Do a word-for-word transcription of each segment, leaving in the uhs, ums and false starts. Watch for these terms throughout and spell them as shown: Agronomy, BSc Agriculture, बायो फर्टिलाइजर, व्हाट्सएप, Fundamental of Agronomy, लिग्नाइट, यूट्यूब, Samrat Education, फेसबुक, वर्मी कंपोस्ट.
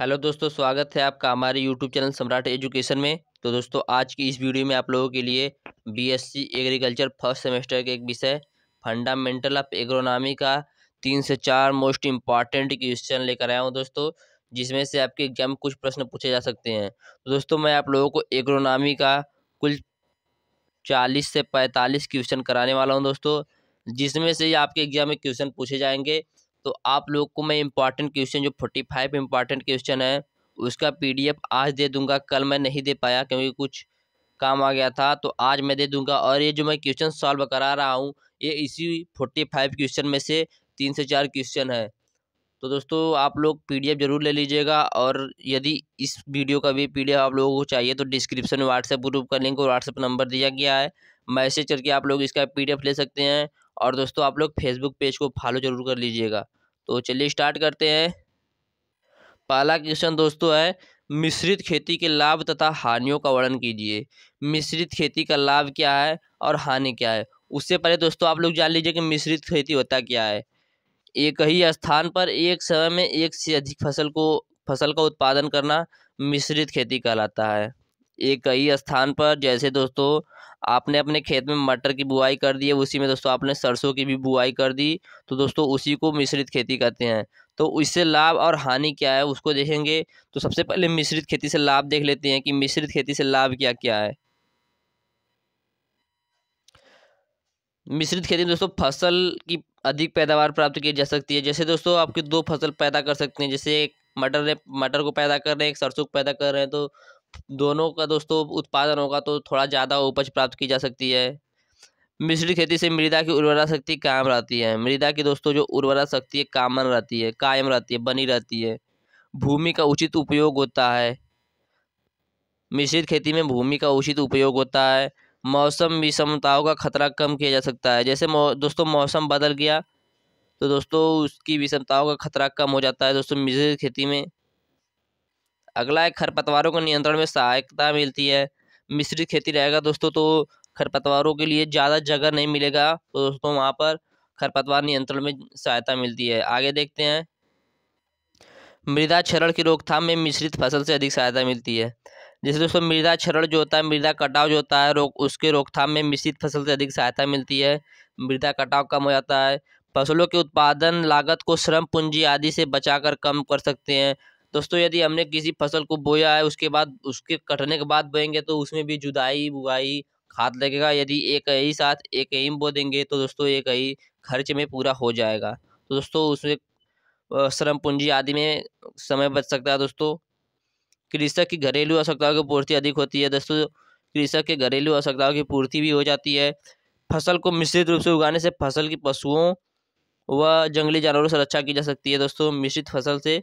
Hello दोस्तों, स्वागत है आपका हमारे यूट्यूब चैनल सम्राट एजुकेशन में। तो दोस्तों, आज की इस वीडियो में आप लोगों के लिए बीएससी एग्रीकल्चर फर्स्ट सेमेस्टर के एक विषय फंडामेंटल ऑफ एग्रोनॉमी का तीन से चार मोस्ट इम्पॉर्टेंट क्वेश्चन लेकर आया हूं दोस्तों, जिसमें से आपके एग्जाम कुछ प्रश्न पूछे जा सकते हैं। तो दोस्तों, मैं आप लोगों को एग्रोनॉमी का कुल चालीस से पैंतालीस क्वेश्चन कराने वाला हूँ दोस्तों, जिसमें से आपके एग्जाम में क्वेश्चन पूछे जाएंगे। तो आप लोग को मैं इम्पॉर्टेंट क्वेश्चन जो फोर्टी फाइव इम्पॉर्टेंट क्वेश्चन है उसका पीडीएफ आज दे दूंगा। कल मैं नहीं दे पाया क्योंकि कुछ काम आ गया था, तो आज मैं दे दूंगा। और ये जो मैं क्वेश्चन सॉल्व करा रहा हूँ ये इसी फोर्टी फाइव क्वेश्चन में से तीन से चार क्वेश्चन है। तो दोस्तों, आप लोग पीडीएफ जरूर ले लीजिएगा। और यदि इस वीडियो का भी पीडीएफ आप लोगों को चाहिए तो डिस्क्रिप्शन में व्हाट्सएप ग्रुप का लिंक और व्हाट्सएप नंबर दिया गया है, मैसेज करके आप लोग इसका पीडीएफ ले सकते हैं। और दोस्तों, आप लोग फेसबुक पेज को फॉलो जरूर कर लीजिएगा। तो चलिए स्टार्ट करते हैं। पहला क्वेश्चन दोस्तों है, मिश्रित खेती के लाभ तथा हानियों का वर्णन कीजिए। मिश्रित खेती का लाभ क्या है और हानि क्या है। उससे पहले दोस्तों, आप लोग जान लीजिए कि मिश्रित खेती होता क्या है। एक ही स्थान पर एक समय में एक से अधिक फसल को फसल का उत्पादन करना मिश्रित खेती कहलाता है। एक ही स्थान पर, जैसे दोस्तों आपने अपने खेत में मटर की बुआई कर दी है, उसी में दोस्तों आपने सरसों की भी बुआई कर दी, तो दोस्तों उसी को मिश्रित खेती कहते हैं। तो इससे लाभ और हानि क्या है उसको देखेंगे। तो सबसे पहले मिश्रित खेती से लाभ देख लेते हैं कि मिश्रित खेती से लाभ क्या क्या है। मिश्रित खेती में दोस्तों फसल की अधिक पैदावार प्राप्त की जा सकती है। जैसे दोस्तों आपकी दो फसल पैदा कर सकते हैं, जैसे एक मटर ने मटर को पैदा कर रहे हैं, एक सरसों को पैदा कर रहे हैं, तो दोनों का दोस्तों उत्पादन होगा तो थोड़ा ज़्यादा उपज प्राप्त की जा सकती है। मिश्रित खेती से मृदा की उर्वरा शक्ति कायम रहती है। मृदा की दोस्तों जो उर्वरा शक्ति है कामन रहती है कायम रहती है बनी रहती है। भूमि का उचित उपयोग होता है। मिश्रित खेती में भूमि का उचित उपयोग होता है। मौसम विषमताओं का खतरा कम किया जा सकता है। जैसे मौ, दोस्तों मौसम बदल गया तो दोस्तों उसकी विषमताओं का खतरा कम हो जाता है दोस्तों मिश्रित खेती में। अगला है, खरपतवारों को नियंत्रण में सहायता मिलती है। मिश्रित खेती रहेगा दोस्तों तो खरपतवारों के लिए ज़्यादा जगह नहीं मिलेगा, तो दोस्तों वहाँ पर खरपतवार नियंत्रण में सहायता मिलती है। आगे देखते हैं, मृदा क्षरण की रोकथाम में मिश्रित फसल से अधिक सहायता मिलती है। जैसे दोस्तों मृदा क्षरण जो होता है, मृदा कटाव जो होता है, रोक उसके रोकथाम में मिश्रित फसल से अधिक सहायता मिलती है। मृदा कटाव कम हो जाता है। फसलों के उत्पादन लागत को श्रम पूंजी आदि से बचाकर कम कर सकते हैं। दोस्तों यदि हमने किसी फसल को बोया है उसके बाद उसके कटने के बाद बोएंगे तो उसमें भी जुदाई बुआई खाद लगेगा। यदि एक ही साथ एक ही बो देंगे तो दोस्तों एक ही खर्च में पूरा हो जाएगा। तो दोस्तों उसमें श्रम पूंजी आदि में समय बच सकता है। दोस्तों कृषक की घरेलू आवश्यकताओं की पूर्ति अधिक होती है। दोस्तों कृषक के घरेलू आवश्यकताओं की पूर्ति भी हो जाती है। फसल को मिश्रित रूप से उगाने से फसल की पशुओं व जंगली जानवरों से रक्षा की जा सकती है। दोस्तों मिश्रित फसल से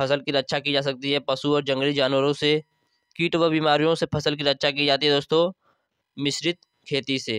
फसल की रक्षा की जा सकती है। पशु और जंगली जानवरों से, कीट व बीमारियों से फसल की रक्षा की जाती है दोस्तों मिश्रित खेती से।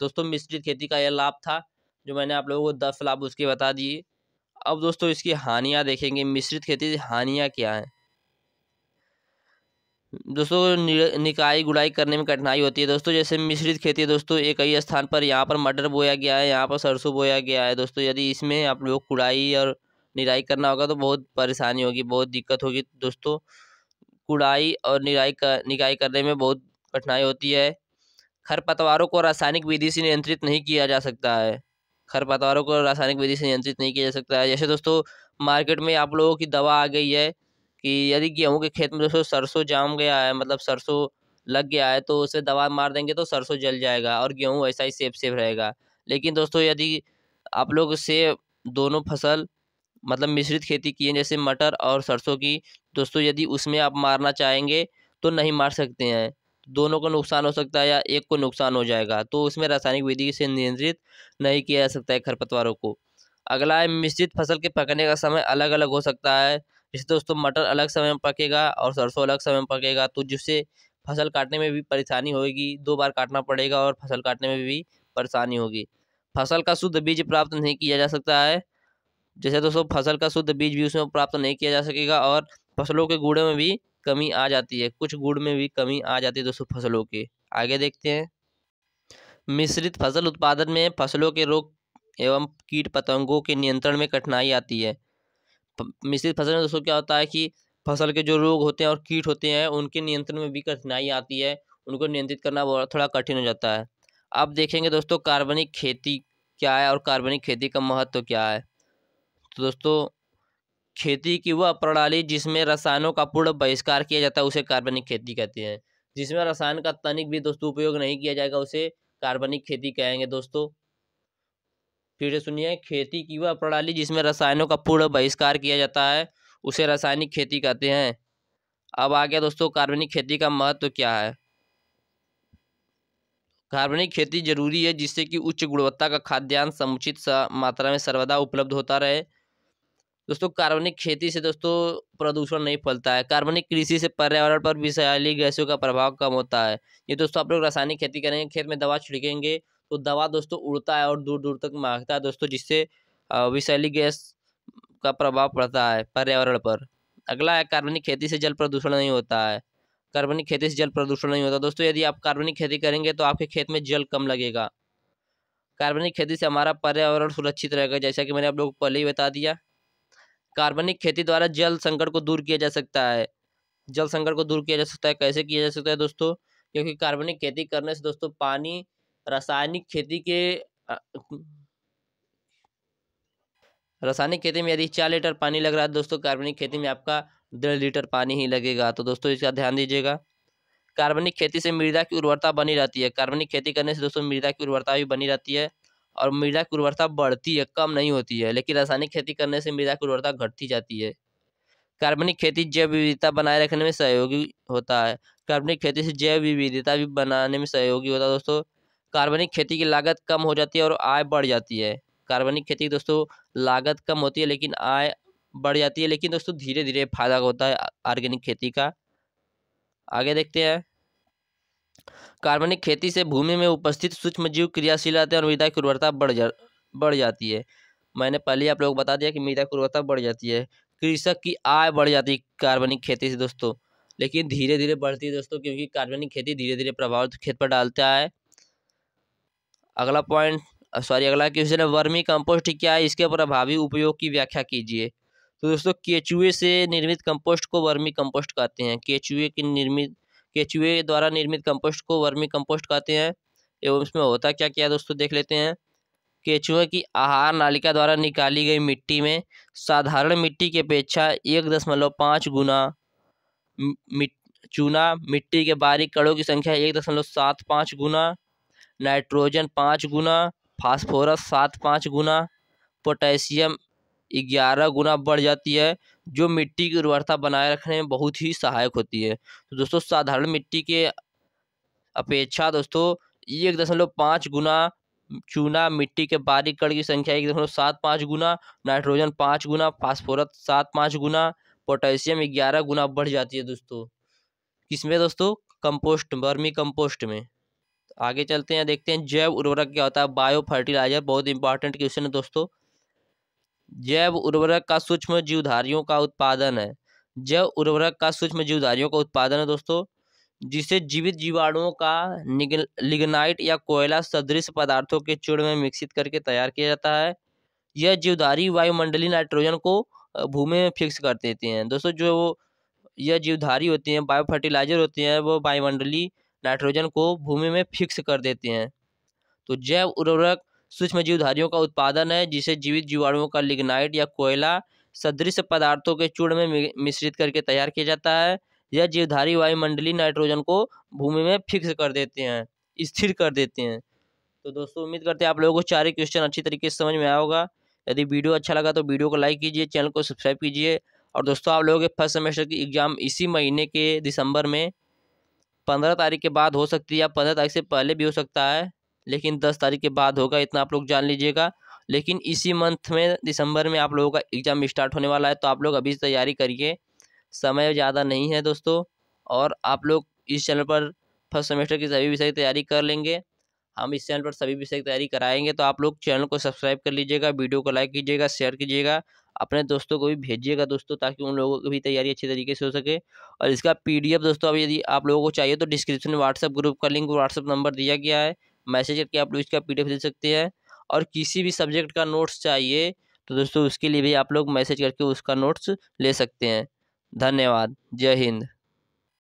दोस्तों मिश्रित खेती का यह लाभ था जो मैंने आप लोगों को दस लाभ उसके बता दिए। अब दोस्तों इसकी हानियाँ देखेंगे, मिश्रित खेती से हानियाँ क्या हैं। दोस्तों निकाई गुड़ाई करने में कठिनाई होती है। दोस्तों जैसे मिश्रित खेती दोस्तों एक ही स्थान पर, यहाँ पर मटर बोया गया है, यहाँ पर सरसों बोया गया है, दोस्तों यदि इसमें आप लोग गुड़ाई और निराई करना होगा तो बहुत परेशानी होगी, बहुत दिक्कत होगी। दोस्तों कुड़ाई और निराई कर निकाई करने में बहुत कठिनाई होती है। खरपतवारों को रासायनिक विधि से नियंत्रित नहीं किया जा सकता है। खरपतवारों को रासायनिक विधि से नियंत्रित नहीं किया जा सकता है। जैसे दोस्तों मार्केट में आप लोगों की दवा आ गई है कि यदि गेहूँ के खेत में दोस्तों सरसों जाम गया है, मतलब सरसों लग गया है, तो उसे दवा मार देंगे तो सरसों जल जाएगा और गेहूँ ऐसा ही सेफ सेफ रहेगा। लेकिन दोस्तों यदि आप लोग से दोनों फसल मतलब मिश्रित खेती की है, जैसे मटर और सरसों की, दोस्तों यदि उसमें आप मारना चाहेंगे तो नहीं मार सकते हैं। दोनों को नुकसान हो सकता है या एक को नुकसान हो जाएगा, तो उसमें रासायनिक विधि से नियंत्रित नहीं किया जा सकता है खरपतवारों को। अगला है, मिश्रित फसल के पकने का समय अलग अलग हो सकता है। जैसे दोस्तों मटर अलग समय में पकेगा और सरसों अलग समय में पकेगा, तो जिससे फसल काटने में भी परेशानी होगी। दो बार काटना पड़ेगा और फसल काटने में भी परेशानी होगी। फसल का शुद्ध बीज प्राप्त नहीं किया जा सकता है। जैसे दोस्तों फसल का शुद्ध बीज भी उसमें प्राप्त नहीं किया जा सकेगा। और फसलों के गुड़ में भी कमी आ जाती है, कुछ गुड़ में भी कमी आ जाती है दोस्तों फसलों के। आगे देखते हैं, मिश्रित फसल उत्पादन में फसलों के रोग एवं कीट पतंगों के नियंत्रण में कठिनाई आती है। मिश्रित फसल में दोस्तों क्या होता है कि फसल के जो रोग होते हैं और कीट होते हैं उनके नियंत्रण में भी कठिनाई आती है, उनको नियंत्रित करना बहुत थोड़ा कठिन हो जाता है। अब देखेंगे दोस्तों कार्बनिक खेती क्या है और कार्बनिक खेती का महत्व क्या है। तो दोस्तों खेती की वह प्रणाली जिसमें रसायनों का पूर्ण बहिष्कार किया जाता है उसे कार्बनिक खेती कहते हैं। जिसमें रसायन का तनिक भी दोस्तों उपयोग नहीं किया जाएगा उसे कार्बनिक खेती कहेंगे दोस्तों। फिर सुनिए, खेती की वह प्रणाली जिसमें रसायनों का पूर्ण बहिष्कार किया जाता है उसे रासायनिक खेती कहते हैं। अब आ गया दोस्तों कार्बनिक खेती का महत्व क्या है। कार्बनिक खेती जरूरी है जिससे कि उच्च गुणवत्ता का खाद्यान्न समुचित मात्रा में सर्वदा उपलब्ध होता रहे। दोस्तों कार्बनिक खेती से दोस्तों प्रदूषण नहीं फैलता है। कार्बनिक कृषि से पर्यावरण पर विषैली गैसों का प्रभाव कम होता है। ये दोस्तों आप लोग रासायनिक खेती करेंगे, खेत में दवा छिड़केंगे तो दवा दोस्तों उड़ता है और दूर दूर तक मांगता है दोस्तों, जिससे विषैली गैस का प्रभाव पड़ता है पर्यावरण पर। अगला है कार्बनिक खेती से जल प्रदूषण नहीं होता है। कार्बनिक खेती से जल प्रदूषण नहीं होता दोस्तों। यदि आप कार्बनिक खेती करेंगे तो आपके खेत में जल कम लगेगा। कार्बनिक खेती से हमारा पर्यावरण सुरक्षित रहेगा, जैसा कि मैंने आप लोगों को पहले ही बता दिया। कार्बनिक खेती द्वारा जल संकट को दूर किया जा सकता है। जल संकट को दूर किया जा सकता है कैसे किया जा सकता है दोस्तों, क्योंकि कार्बनिक खेती करने से दोस्तों पानी रासायनिक खेती के रासायनिक खेती में यदि चार लीटर पानी लग रहा है दोस्तों, कार्बनिक खेती में आपका डेढ़ लीटर पानी ही लगेगा। तो दोस्तों इसका ध्यान दीजिएगा। कार्बनिक खेती से मृदा की उर्वरता बनी रहती है। कार्बनिक खेती करने से दोस्तों मृदा की उर्वरता भी बनी रहती है और मृदा की उर्वरता बढ़ती है, कम नहीं होती है। लेकिन रासायनिक खेती करने से मृदा की उर्वरता घटती जाती है। कार्बनिक खेती जैव विविधता बनाए रखने में सहयोगी होता है। कार्बनिक खेती से जैव विविधता भी बनाने में सहयोगी होता है दोस्तों। कार्बनिक खेती की लागत कम हो जाती है और आय बढ़ जाती है। कार्बनिक खेती की दोस्तों लागत कम होती है लेकिन आय बढ़ जाती है। लेकिन दोस्तों धीरे धीरे फायदा होता है ऑर्गेनिक खेती का। आगे देखते हैं, कार्बनिक खेती से भूमि में उपस्थित सूक्ष्म जीव क्रियाशील आते हैं और मृदा की उर्वरता बढ़ जा बढ़ जाती है। मैंने पहले आप लोग बता दिया कि मृदा की उर्वरता बढ़ जाती है। कृषक की आय बढ़ जाती है कार्बनिक खेती से दोस्तों, लेकिन धीरे धीरे बढ़ती है दोस्तों, क्योंकि कार्बनिक खेती धीरे धीरे प्रभाव खेत पर डालता है। अगला पॉइंट सॉरी अगला क्वेश्चन है, वर्मी कंपोस्ट क्या है, इसके प्रभावी उपयोग की व्याख्या कीजिए। तो दोस्तों केचुए से निर्मित कंपोस्ट को वर्मी कंपोस्ट कहते हैं। केचुए के निर्मित केचुए द्वारा निर्मित कंपोस्ट को वर्मी कंपोस्ट कहते हैं। एवं इसमें होता क्या क्या दोस्तों देख लेते हैं। केचुए की आहार नालिका द्वारा निकाली गई मिट्टी में साधारण मिट्टी की अपेक्षा एक दशमलव पाँच गुना चूना, मिट्टी के बारीक कणों की संख्या एक दशमलव सात पाँच गुना, नाइट्रोजन पाँच गुना, फास्फोरस सात पाँच गुना, पोटेशियम ग्यारह गुना बढ़ जाती है, जो मिट्टी की उर्वरता बनाए रखने में बहुत ही सहायक होती है। तो दोस्तों साधारण मिट्टी के अपेक्षा दोस्तों एक दशमलव पाँच गुना चूना, मिट्टी के बारीक कण की संख्या एक दशमलव सात पाँच गुना, नाइट्रोजन पाँच गुना, फास्फोरस सात पाँच गुना, पोटेशियम ग्यारह गुना बढ़ जाती है दोस्तों। किसमें दोस्तों, कंपोस्ट, वर्मी कंपोस्ट में। आगे चलते हैं, देखते हैं जैव उर्वरक क्या होता है। बायो फर्टिलाइजर बहुत इंपॉर्टेंट क्वेश्चन है दोस्तों। जैव उर्वरक का सूक्ष्म जीवधारियों का उत्पादन है। जैव उर्वरक का सूक्ष्म जीवधारियों का उत्पादन है दोस्तों, जिसे जीवित जीवाणुओं का लिग्नाइट या कोयला सदृश पदार्थों के चूर्ण में मिक्सित करके तैयार किया जाता है। यह जीवधारी वायुमंडलीय नाइट्रोजन को भूमि में फिक्स कर देते हैं दोस्तों। जो यह जीवधारी होती हैं, बायो फर्टिलाइजर होती हैं, वो वायुमंडलीय नाइट्रोजन को भूमि में फिक्स कर देते हैं। तो जैव उर्वरक सूक्ष्म जीवधारियों का उत्पादन है, जिसे जीवित जीवाणुओं का लिग्नाइट या कोयला सदृश पदार्थों के चूर्ण में मिश्रित करके तैयार किया जाता है। यह जीवधारी वायुमंडलीय नाइट्रोजन को भूमि में फिक्स कर देते हैं, स्थिर कर देते हैं। तो दोस्तों उम्मीद करते हैं आप लोगों को चार क्वेश्चन अच्छी तरीके से समझ में आया होगा। यदि वीडियो अच्छा लगा तो वीडियो को लाइक कीजिए, चैनल को सब्सक्राइब कीजिए। और दोस्तों आप लोगों के फर्स्ट सेमेस्टर की एग्जाम इसी महीने के दिसंबर में पंद्रह तारीख के बाद हो सकती है या पंद्रह तारीख से पहले भी हो सकता है, लेकिन दस तारीख के बाद होगा, इतना आप लोग जान लीजिएगा। लेकिन इसी मंथ में दिसंबर में आप लोगों का एग्ज़ाम स्टार्ट होने वाला है, तो आप लोग अभी से तैयारी करिए, समय ज़्यादा नहीं है दोस्तों। और आप लोग इस चैनल पर फर्स्ट सेमेस्टर की सभी विषय की तैयारी कर लेंगे, हम इस चैनल पर सभी विषय की तैयारी कराएंगे। तो आप लोग चैनल को सब्सक्राइब कर लीजिएगा, वीडियो को लाइक कीजिएगा, शेयर कीजिएगा, अपने दोस्तों को भी भेजिएगा दोस्तों, ताकि उन लोगों की भी तैयारी अच्छी तरीके से हो सके। और इसका पीडीएफ दोस्तों अब यदि आप लोगों को चाहिए तो डिस्क्रिप्शन में व्हाट्सएप ग्रुप का लिंक, व्हाट्सएप नंबर दिया गया है, मैसेज करके आप लोग इसका पीडीएफ ले सकते हैं। और किसी भी सब्जेक्ट का नोट्स चाहिए तो दोस्तों उसके लिए भी आप लोग मैसेज करके उसका नोट्स ले सकते हैं। धन्यवाद, जय हिंद।